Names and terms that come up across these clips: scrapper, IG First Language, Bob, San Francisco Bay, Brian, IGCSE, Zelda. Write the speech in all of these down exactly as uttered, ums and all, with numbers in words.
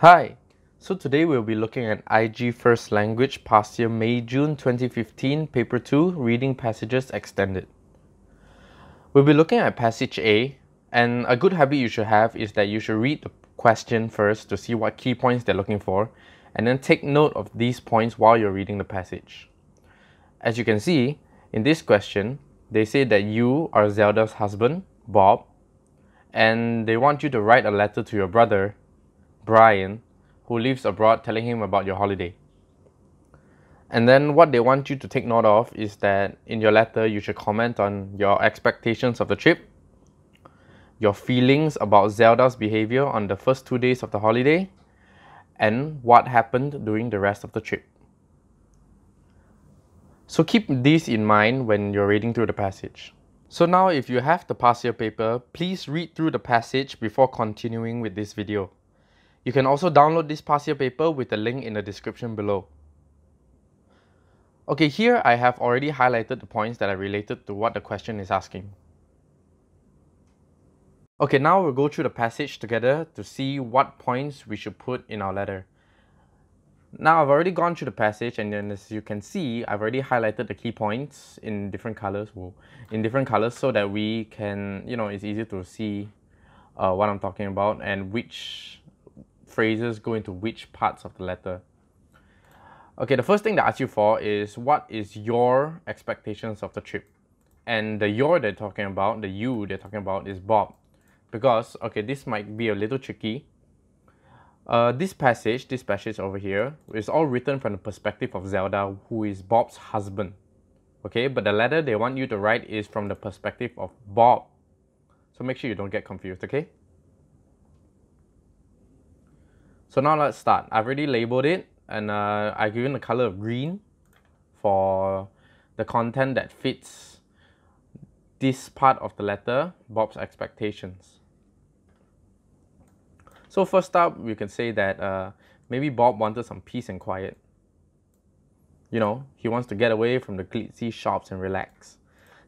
Hi, so today we'll be looking at I G First Language past year May-June twenty fifteen, Paper two, Reading Passages Extended. We'll be looking at Passage A, and a good habit you should have is that you should read the question first to see what key points they're looking for, and then take note of these points while you're reading the passage. As you can see, in this question, they say that you are Zelda's husband, Bob, and they want you to write a letter to your brother, Brian, who lives abroad, telling him about your holiday. And then what they want you to take note of is that in your letter you should comment on your expectations of the trip, your feelings about Zelda's behavior on the first two days of the holiday, and what happened during the rest of the trip. So keep these in mind when you're reading through the passage. So now if you have the past year paper, please read through the passage before continuing with this video. You can also download this past year paper with the link in the description below. Okay, here I have already highlighted the points that are related to what the question is asking. Okay, now we'll go through the passage together to see what points we should put in our letter. Now I've already gone through the passage, and then as you can see, I've already highlighted the key points in different colors, whoa, in different colors so that we can, you know, it's easier to see uh, what I'm talking about and which phrases go into which parts of the letter. Okay, the first thing they ask you for is what is your expectations of the trip, and the your they're talking about, the you they're talking about is Bob, because okay, this might be a little tricky. Uh, this passage, this passage over here, is all written from the perspective of Zelda, who is Bob's husband. Okay, but the letter they want you to write is from the perspective of Bob, so make sure you don't get confused. Okay. So now let's start. I've already labeled it, and uh, I've given the color of green for the content that fits this part of the letter, Bob's expectations. So first up, we can say that uh, maybe Bob wanted some peace and quiet. You know, he wants to get away from the glitzy shops and relax.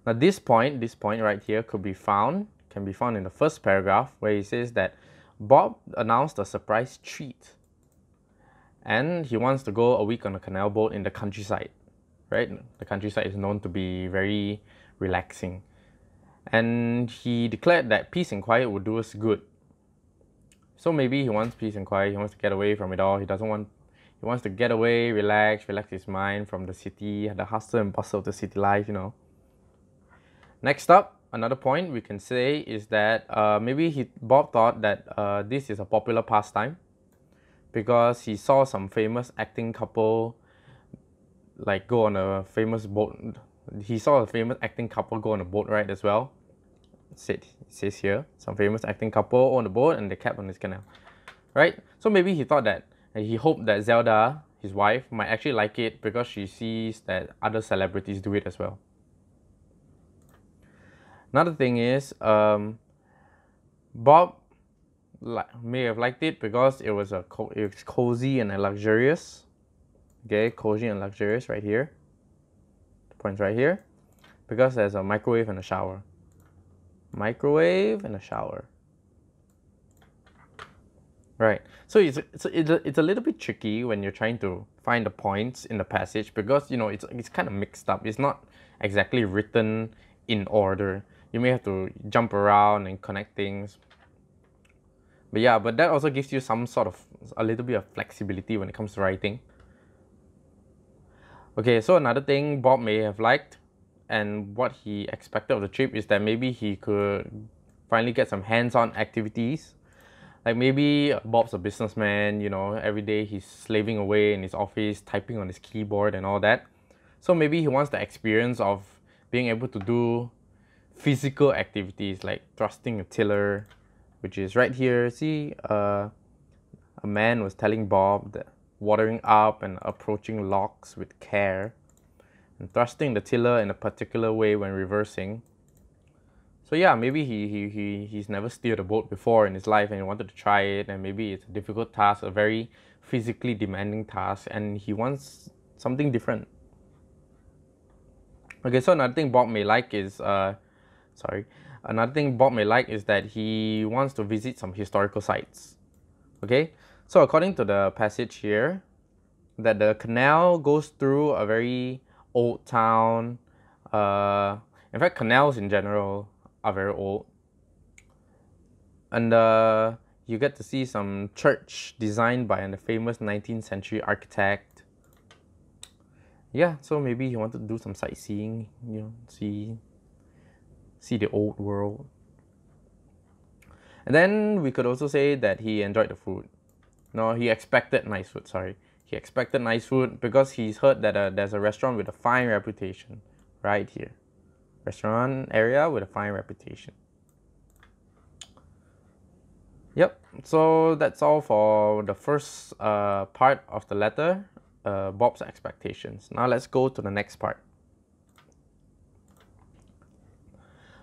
Now this point, this point right here could be found, can be found in the first paragraph where he says that Bob announced a surprise treat, and he wants to go a week on a canal boat in the countryside, right? The countryside is known to be very relaxing, and he declared that peace and quiet would do us good. So maybe he wants peace and quiet, he wants to get away from it all, he doesn't want, he wants to get away, relax, relax his mind from the city, the hustle and bustle of the city life, you know. Next up, another point we can say is that uh, maybe he, Bob thought that uh, this is a popular pastime because he saw some famous acting couple like go on a famous boat. He saw a famous acting couple go on a boat ride as well. It said, it says here, some famous acting couple on the boat and they kept on this canal. Right? So maybe he thought that, and he hoped that Zelda, his wife, might actually like it because she sees that other celebrities do it as well. Another thing is, um, Bob li may have liked it because it was a co it was cozy and luxurious. Okay, cozy and luxurious right here. The point's right here. Because there's a microwave and a shower. Microwave and a shower. Right. So it's so it's a, it's a little bit tricky when you're trying to find the points in the passage because, you know, it's it's kind of mixed up. It's not exactly written in order. You may have to jump around and connect things, but yeah, but that also gives you some sort of a little bit of flexibility when it comes to writing. Okay, so another thing Bob may have liked and what he expected of the trip is that maybe he could finally get some hands-on activities. Like maybe Bob's a businessman, you know, every day he's slaving away in his office, typing on his keyboard and all that. So maybe he wants the experience of being able to do physical activities like thrusting a tiller, which is right here. See, uh, a man was telling Bob that watering up and approaching logs with care and thrusting the tiller in a particular way when reversing. So yeah, maybe he, he, he, he's never steered a boat before in his life and he wanted to try it, and maybe it's a difficult task, a very physically demanding task, and he wants something different. Okay, so another thing Bob may like is, uh, sorry, another thing Bob may like is that he wants to visit some historical sites. Okay, So according to the passage here, that the canal goes through a very old town. Uh, in fact, canals in general are very old. And uh, you get to see some church designed by a famous nineteenth century architect. Yeah, so maybe you want to do some sightseeing, you know, see, see the old world. And then we could also say that he enjoyed the food. No, he expected nice food, sorry. He expected nice food because he's heard that uh, there's a restaurant with a fine reputation right here. Restaurant area with a fine reputation. Yep, so that's all for the first uh, part of the letter, uh, Bob's expectations. Now let's go to the next part.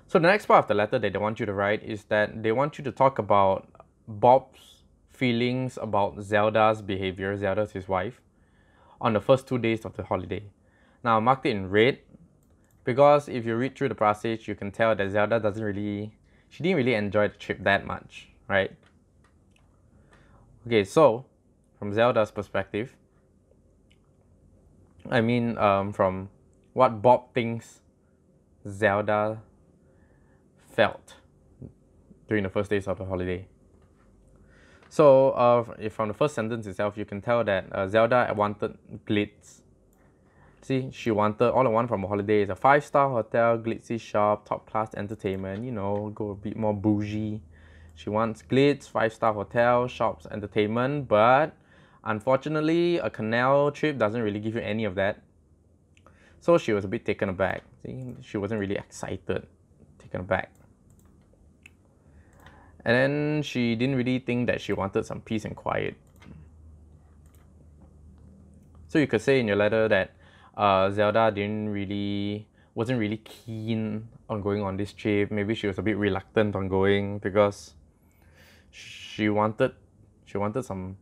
So the next part of the letter that they want you to write is that they want you to talk about Bob's feelings about Zelda's behavior, Zelda's his wife, on the first two days of the holiday. Now, I marked it in red because if you read through the passage, you can tell that Zelda doesn't really, she didn't really enjoy the trip that much, right? Okay, so from Zelda's perspective, I mean um, from what Bob thinks Zelda felt during the first days of the holiday. So, uh, from the first sentence itself, you can tell that uh, Zelda wanted glitz. See, she wanted, all I want from a holiday is a five-star hotel, glitzy shop, top-class entertainment, you know, go a bit more bougie. She wants glitz, five-star hotel, shops, entertainment, but unfortunately, a canal trip doesn't really give you any of that. So she was a bit taken aback. See, she wasn't really excited, taken aback. And then she didn't really think that she wanted some peace and quiet. So you could say in your letter that uh, Zelda didn't really, wasn't really keen on going on this trip. Maybe she was a bit reluctant on going because she wanted, she wanted some,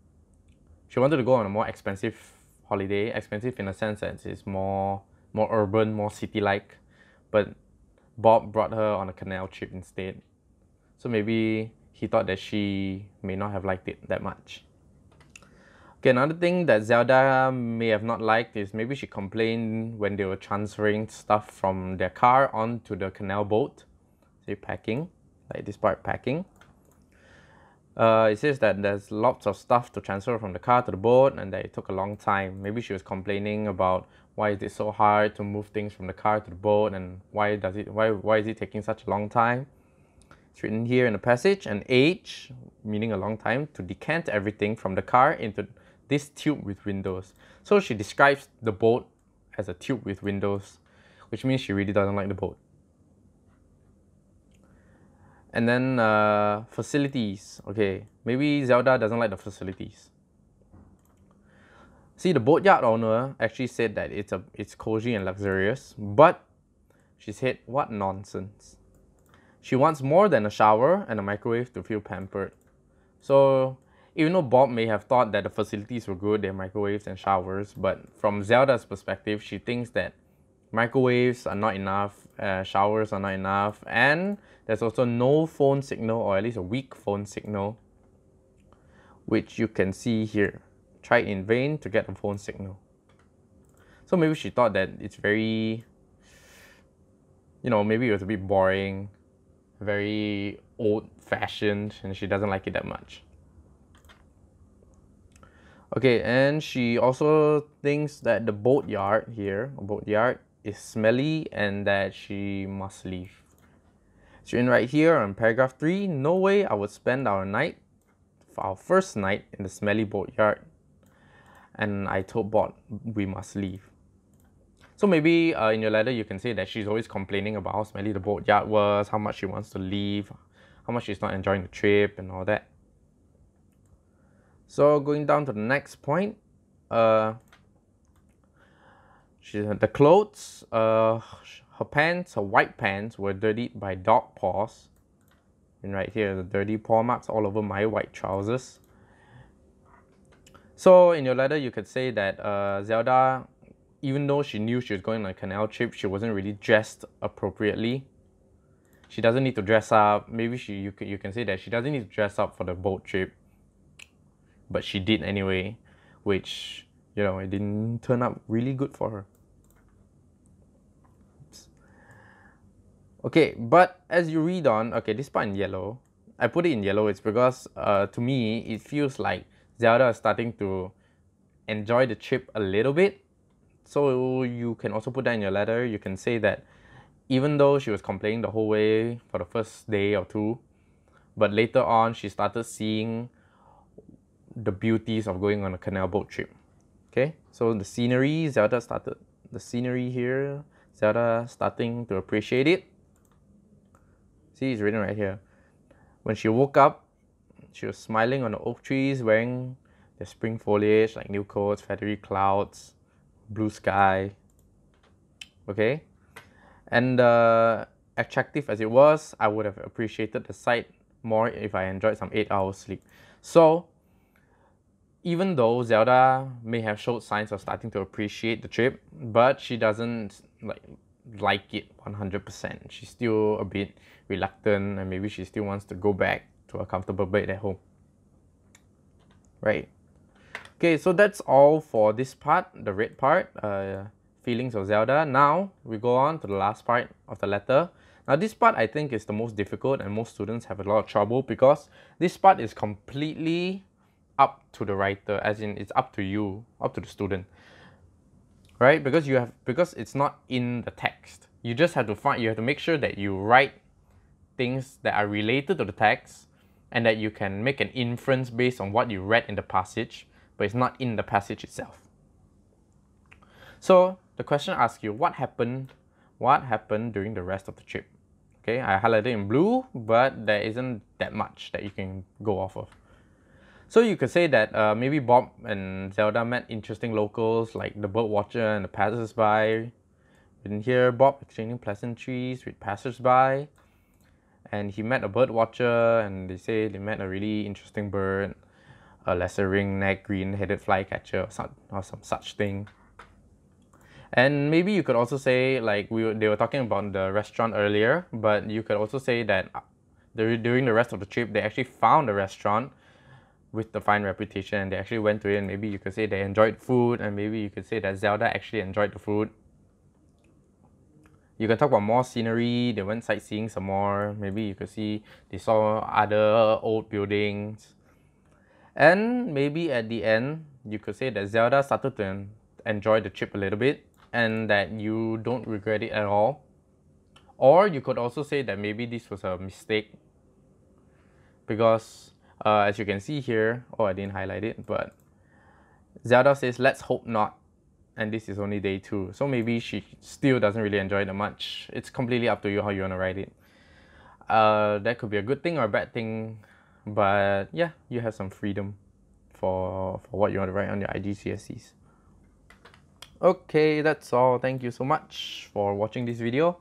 she wanted to go on a more expensive holiday. Expensive in a sense that it's more, more urban, more city-like. But Bob brought her on a canal trip instead. So maybe he thought that she may not have liked it that much. Okay, another thing that Zelda may have not liked is maybe she complained when they were transferring stuff from their car onto the canal boat. Say packing, like this part, packing. Uh, it says that there's lots of stuff to transfer from the car to the boat and that it took a long time. Maybe she was complaining about why is it so hard to move things from the car to the boat and why does it why why is it taking such a long time? It's written here in the passage, an age, meaning a long time, to decant everything from the car into this tube with windows. So she describes the boat as a tube with windows, which means she really doesn't like the boat. And then uh, facilities. Okay, maybe Zelda doesn't like the facilities. See, the boatyard owner actually said that it's, a, it's cozy and luxurious, but she said, what nonsense. She wants more than a shower and a microwave to feel pampered. So, even though Bob may have thought that the facilities were good, their microwaves and showers, but from Zelda's perspective, she thinks that microwaves are not enough, uh, showers are not enough, and there's also no phone signal, or at least a weak phone signal, which you can see here. Try in vain to get a phone signal. So maybe she thought that it's very, you know, maybe it was a bit boring, very old-fashioned, and she doesn't like it that much. Okay, and she also thinks that the boatyard here, boatyard, is smelly and that she must leave. So in right here on paragraph three, no way I would spend our night, our first night in the smelly boatyard. And I told Bob we must leave. So maybe uh, in your letter you can say that she's always complaining about how smelly the boatyard was, how much she wants to leave, how much she's not enjoying the trip and all that. So going down to the next point, uh, she, the clothes, uh, her pants, her white pants were dirtied by dog paws. And right here, the dirty paw marks all over my white trousers. So in your letter you could say that uh, Zelda, even though she knew she was going on a canal trip, she wasn't really dressed appropriately. She doesn't need to dress up. Maybe she you, you can say that she doesn't need to dress up for the boat trip. but she did anyway, which, you know, it didn't turn out really good for her. Oops. Okay, but as you read on, okay, this part in yellow, I put it in yellow, it's because uh, to me, it feels like Zelda is starting to enjoy the trip a little bit. So you can also put that in your letter. You can say that even though she was complaining the whole way for the first day or two, but later on, she started seeing the beauties of going on a canal boat trip. Okay, so the scenery, Zelda started, the scenery here, Zelda starting to appreciate it. See, it's written right here. When she woke up, she was smiling on the oak trees, wearing the spring foliage, like new coats, feathery clouds, blue sky. Okay, and uh, attractive as it was, I would have appreciated the sight more if I enjoyed some eight hours sleep. So even though Zelda may have showed signs of starting to appreciate the trip, but she doesn't like like it one hundred percent. She's still a bit reluctant, and maybe she still wants to go back to a comfortable bed at home. Right. Okay, so that's all for this part, the red part, uh, feelings of Zelda. Now we go on to the last part of the letter. Now this part I think is the most difficult, and most students have a lot of trouble because this part is completely up to the writer, as in it's up to you, up to the student, right? Because you have, because it's not in the text. You just have to find, you have to make sure that you write things that are related to the text, and that you can make an inference based on what you read in the passage, but it's not in the passage itself. So the question asks you, what happened, what happened during the rest of the trip? Okay, I highlighted in blue, but there isn't that much that you can go off of. So you could say that uh, maybe Bob and Zelda met interesting locals like the bird watcher and the passersby. Within here, Bob exchanging pleasantries with passersby, and he met a bird watcher, and they say they met a really interesting bird, a lesser ring-necked green-headed flycatcher, or some, or some such thing. And maybe you could also say, like we were, they were talking about the restaurant earlier, but you could also say that the, during the rest of the trip, they actually found a restaurant with the fine reputation, and they actually went to it, and maybe you could say they enjoyed food, and maybe you could say that Zelda actually enjoyed the food. You can talk about more scenery, they went sightseeing some more, maybe you could see they saw other old buildings. And maybe at the end, you could say that Zelda started to enjoy the trip a little bit and that you don't regret it at all. Or you could also say that maybe this was a mistake because uh, as you can see here, oh, I didn't highlight it, but Zelda says, let's hope not. And this is only day two. So maybe she still doesn't really enjoy it much. It's completely up to you how you want to write it. Uh, that could be a good thing or a bad thing. But yeah, you have some freedom for, for what you want to write on your I G C S Es. Okay, that's all. Thank you so much for watching this video.